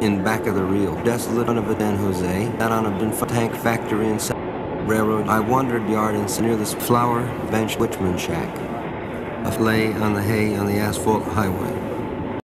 in back of the reel, desolate of a Dan Jose, that on a bin tank factory in railroad, I wandered yard and near this flower bench witchman shack, a lay on the hay on the asphalt highway.